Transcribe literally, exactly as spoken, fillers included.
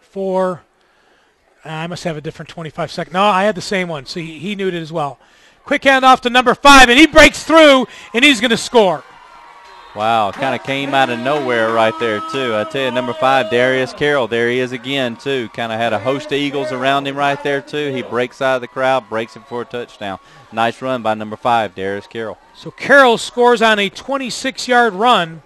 four. I must have a different twenty-five second. No, I had the same one. So he, he knew it as well. Quick handoff to number five, and he breaks through, and he's going to score. Wow, kind of came out of nowhere right there, too. I tell you, number five, Darius Carroll, there he is again, too. Kind of had a host of Eagles around him right there, too. He breaks out of the crowd, breaks it for a touchdown. Nice run by number five, Darius Carroll. So Carroll scores on a twenty-six yard run.